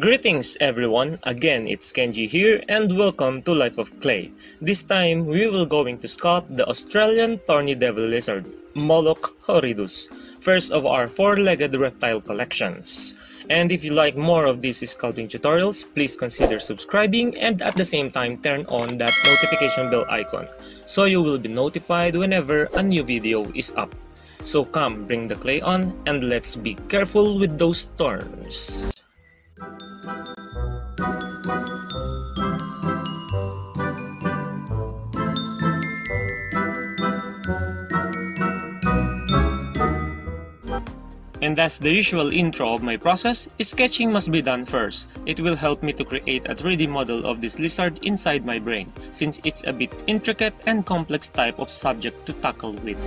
Greetings everyone, again it's Kenji here and welcome to Life of Clay. This time we will going to sculpt the Australian thorny devil lizard, Moloch horridus, first of our four-legged reptile collections. And if you like more of these sculpting tutorials, please consider subscribing and at the same time turn on that notification bell icon so you will be notified whenever a new video is up. So come, bring the clay on and let's be careful with those thorns. And as the usual intro of my process, sketching must be done first. It will help me to create a 3D model of this lizard inside my brain, since it's a bit intricate and complex type of subject to tackle with.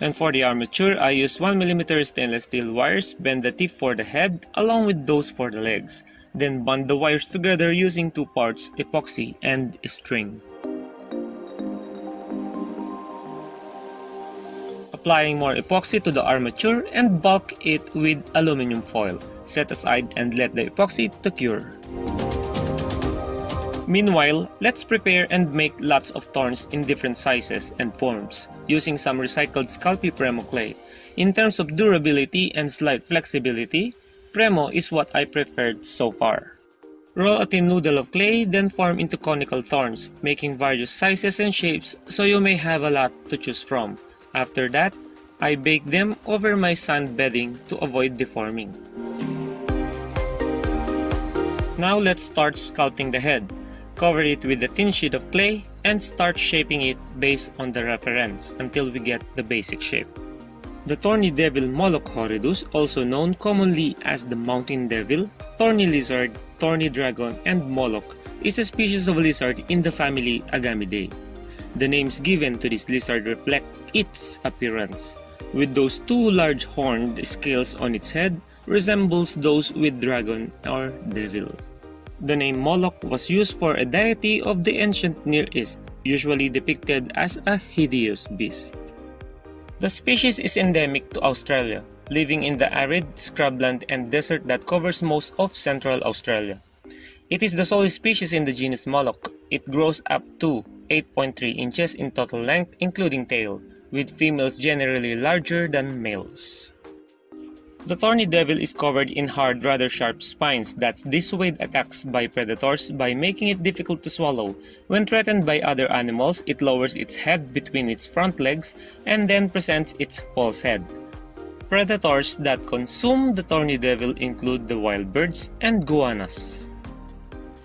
And for the armature, I use 1mm stainless steel wires, bend the tip for the head along with those for the legs. Then bond the wires together using two parts, epoxy and string. Applying more epoxy to the armature and bulk it with aluminum foil. Set aside and let the epoxy to cure. Meanwhile, let's prepare and make lots of thorns in different sizes and forms, using some recycled Sculpey Premo clay. In terms of durability and slight flexibility, Premo is what I preferred so far. Roll a thin noodle of clay, then form into conical thorns, making various sizes and shapes so you may have a lot to choose from. After that, I bake them over my sand bedding to avoid deforming. Now let's start sculpting the head. Cover it with a thin sheet of clay and start shaping it based on the reference until we get the basic shape. The thorny devil Moloch horridus, also known commonly as the mountain devil, thorny lizard, thorny dragon, and Moloch, is a species of lizard in the family Agamidae. The names given to this lizard reflect its appearance, with those two large horned scales on its head resembles those with dragon or devil. The name Moloch was used for a deity of the ancient Near East, usually depicted as a hideous beast. The species is endemic to Australia, living in the arid scrubland and desert that covers most of central Australia. It is the sole species in the genus Moloch. It grows up to 8.3 inches in total length, including tail, with females generally larger than males. The thorny devil is covered in hard, rather sharp spines that dissuade attacks by predators by making it difficult to swallow. When threatened by other animals, it lowers its head between its front legs and then presents its false head. Predators that consume the thorny devil include the wild birds and guanas.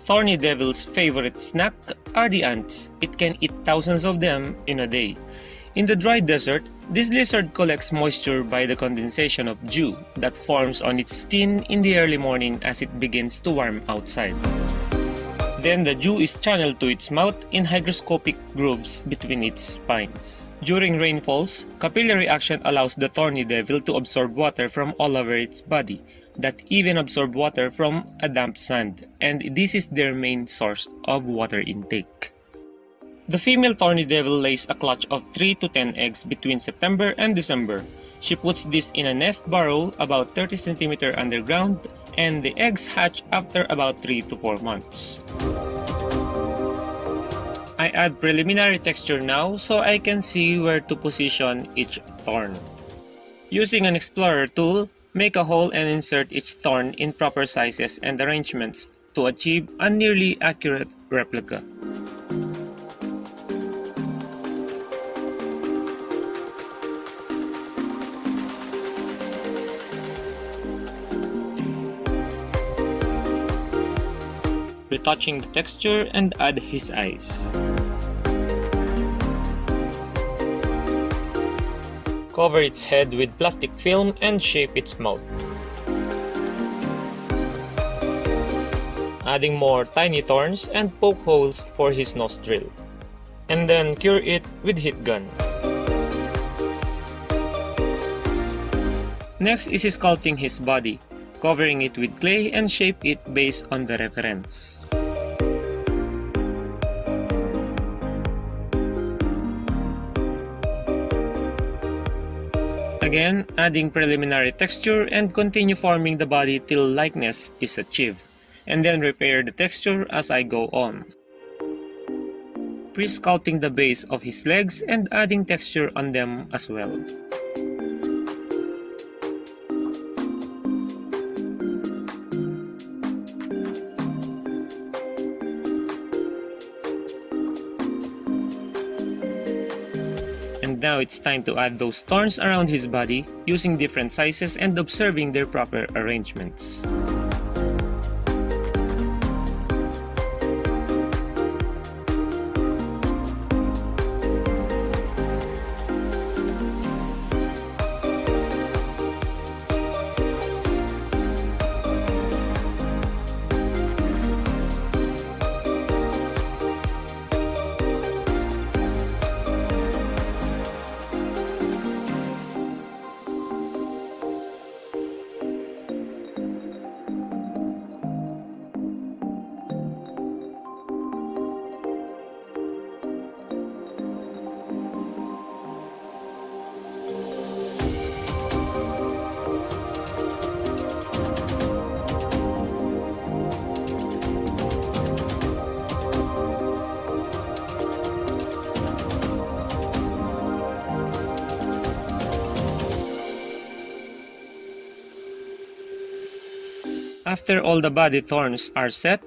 Thorny devil's favorite snack are the ants. It can eat thousands of them in a day. In the dry desert, this lizard collects moisture by the condensation of dew that forms on its skin in the early morning as it begins to warm outside. Then the dew is channeled to its mouth in hygroscopic grooves between its spines. During rainfalls, capillary action allows the thorny devil to absorb water from all over its body, that even absorb water from a damp sand, and this is their main source of water intake. The female thorny devil lays a clutch of 3 to 10 eggs between September and December. She puts this in a nest burrow about 30 cm underground, and the eggs hatch after about 3 to 4 months. I add preliminary texture now so I can see where to position each thorn. Using an explorer tool, make a hole and insert each thorn in proper sizes and arrangements to achieve a nearly accurate replica. Retouching the texture and add his eyes. Cover its head with plastic film and shape its mouth. Adding more tiny thorns and poke holes for his nostril. And then cure it with heat gun. Next is sculpting his body, covering it with clay and shape it based on the reference. Again, adding preliminary texture and continue forming the body till likeness is achieved, and then repair the texture as I go on. Pre-sculpting the base of his legs and adding texture on them as well. And now it's time to add those thorns around his body, using different sizes and observing their proper arrangements. After all the body thorns are set,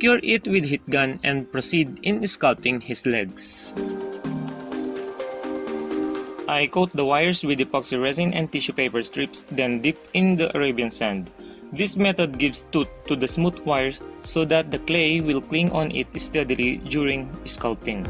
cure it with heat gun and proceed in sculpting his legs. I coat the wires with epoxy resin and tissue paper strips, then dip in the Arabian sand. This method gives tooth to the smooth wires so that the clay will cling on it steadily during sculpting.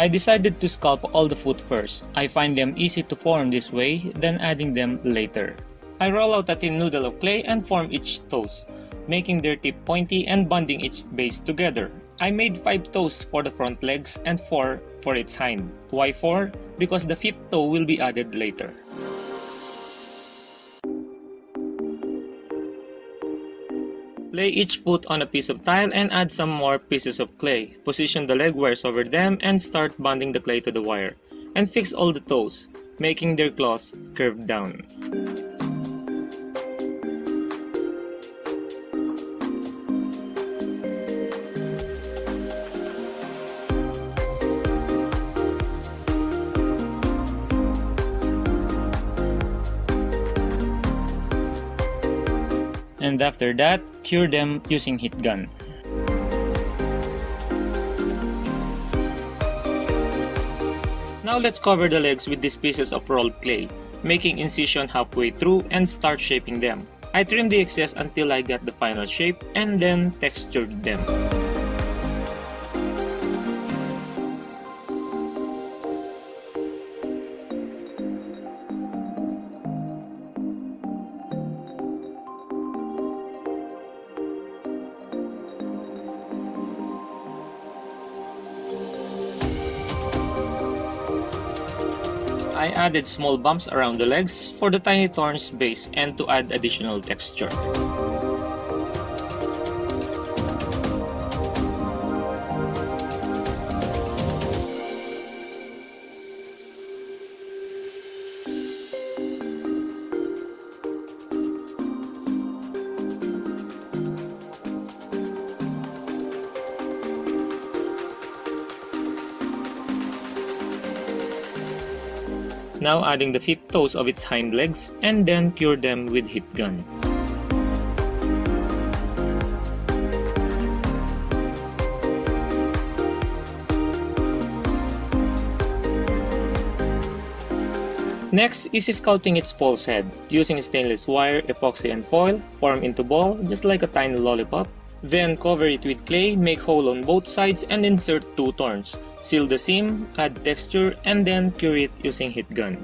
I decided to sculpt all the foot first. I find them easy to form this way, then adding them later. I roll out a thin noodle of clay and form each toes, making their tip pointy and bonding each base together. I made 5 toes for the front legs and 4 for its hind. Why 4? Because the 5th toe will be added later. Lay each foot on a piece of tile and add some more pieces of clay. Position the leg wires over them and start bonding the clay to the wire. And fix all the toes, making their claws curved down. And after that, cure them using heat gun. Now let's cover the legs with these pieces of rolled clay, making incision halfway through and start shaping them. I trim the excess until I got the final shape and then textured them. I added small bumps around the legs for the tiny thorns base and to add additional texture. Now adding the 5th toes of its hind legs and then cure them with heat gun. Next is sculpting its false head. Using stainless wire, epoxy and foil, form into ball just like a tiny lollipop. Then cover it with clay, make hole on both sides and insert 2 thorns. Seal the seam, add texture, and then cure it using heat gun.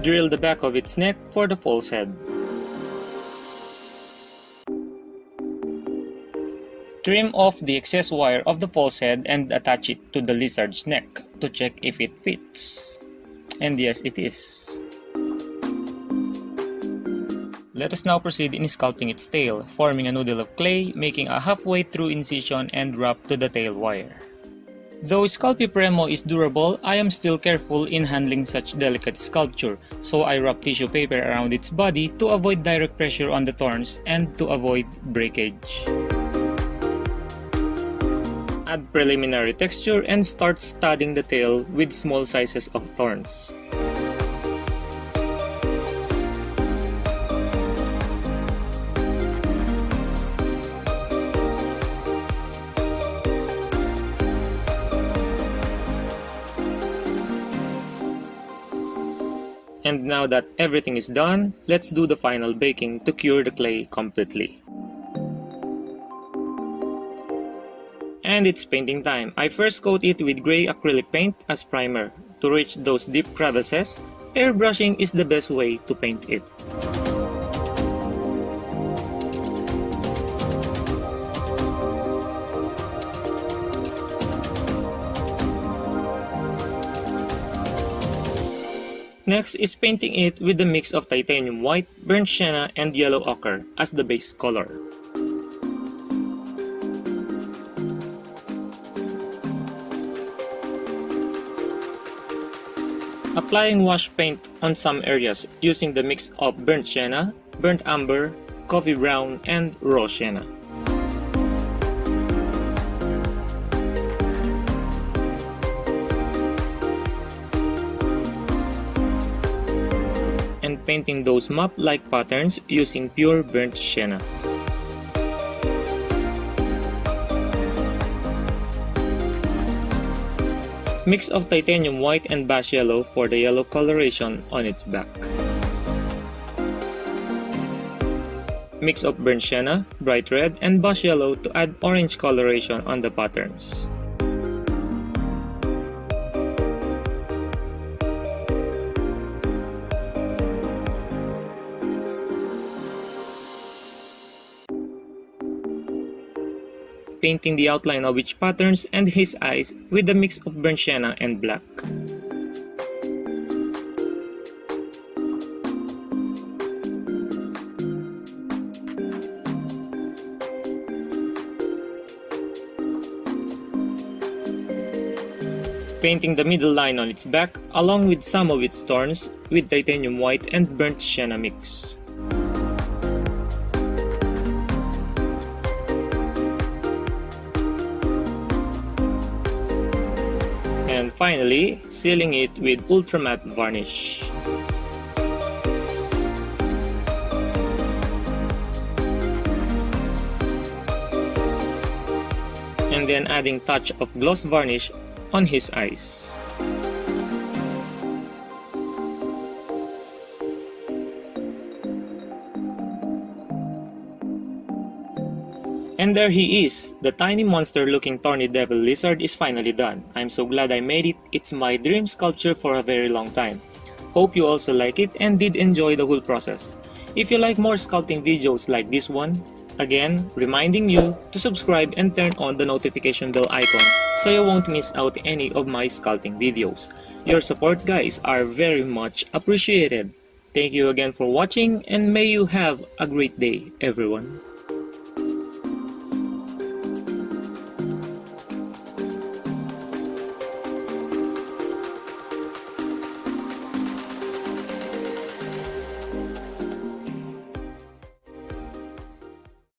Drill the back of its neck for the false head. Trim off the excess wire of the false head and attach it to the lizard's neck to check if it fits. And yes, it is. Let us now proceed in sculpting its tail, forming a noodle of clay, making a halfway through incision and wrap to the tail wire. Though Sculpey Premo is durable, I am still careful in handling such delicate sculpture, so I wrap tissue paper around its body to avoid direct pressure on the thorns and to avoid breakage. Add preliminary texture and start studding the tail with small sizes of thorns. And now that everything is done, let's do the final baking to cure the clay completely. And it's painting time. I first coat it with gray acrylic paint as primer. To reach those deep crevices, airbrushing is the best way to paint it. Next is painting it with a mix of titanium white, burnt sienna, and yellow ochre as the base color. Applying wash paint on some areas using the mix of burnt sienna, burnt umber, coffee brown, and raw sienna. And painting those map-like patterns using pure burnt sienna. Mix of titanium white and bash yellow for the yellow coloration on its back. Mix of burnt sienna, bright red, and bash yellow to add orange coloration on the patterns. Painting the outline of each patterns and his eyes with a mix of burnt sienna and black. Painting the middle line on its back along with some of its thorns with titanium white and burnt sienna mix. And finally, sealing it with ultramat varnish. And then adding touch of gloss varnish on his eyes. And there he is! The tiny monster-looking thorny devil lizard is finally done. I'm so glad I made it. It's my dream sculpture for a very long time. Hope you also like it and did enjoy the whole process. If you like more sculpting videos like this one, again, reminding you to subscribe and turn on the notification bell icon so you won't miss out any of my sculpting videos. Your support, guys, are very much appreciated. Thank you again for watching and may you have a great day, everyone.